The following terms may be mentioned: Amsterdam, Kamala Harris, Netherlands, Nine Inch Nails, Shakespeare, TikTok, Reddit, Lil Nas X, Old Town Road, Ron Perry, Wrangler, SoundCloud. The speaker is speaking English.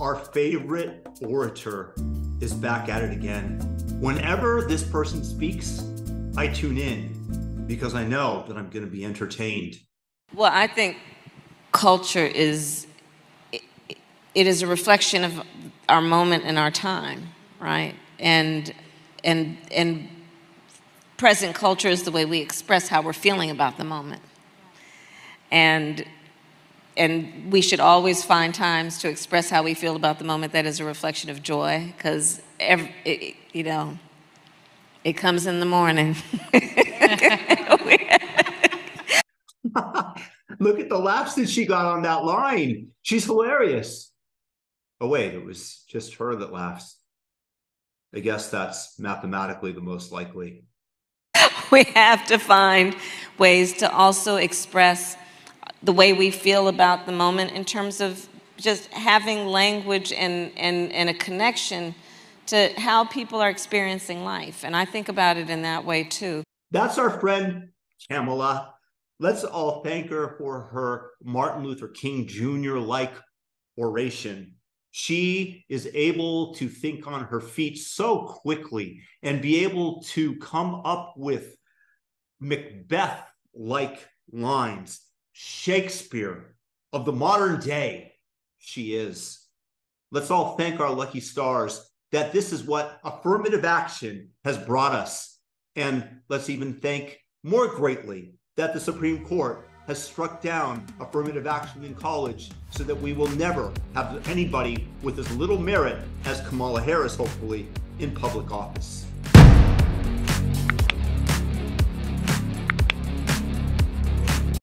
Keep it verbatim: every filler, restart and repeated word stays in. Our favorite orator is back at it again. Whenever this person speaks, I tune in because I know that I'm going to be entertained. Well, I think culture is, it, it is a reflection of our moment and our time, right? And, and, and present culture is the way we express how we're feeling about the moment. And And we should always find times to express how we feel about the moment that is a reflection of joy, because, you know, it comes in the morning. Look at the laughs that she got on that line. She's hilarious. Oh, wait, it was just her that laughs. I guess that's mathematically the most likely. We have to find ways to also express the way we feel about the moment in terms of just having language and, and, and a connection to how people are experiencing life. And I think about it in that way too. That's our friend, Kamala. Let's all thank her for her Martin Luther King Junior-like oration. She is able to think on her feet so quickly and be able to come up with Macbeth-like lines. Shakespeare of the modern day, she is. Let's all thank our lucky stars that this is what affirmative action has brought us. And let's even thank more greatly that the Supreme Court has struck down affirmative action in college so that we will never have anybody with as little merit as Kamala Harris, hopefully, in public office.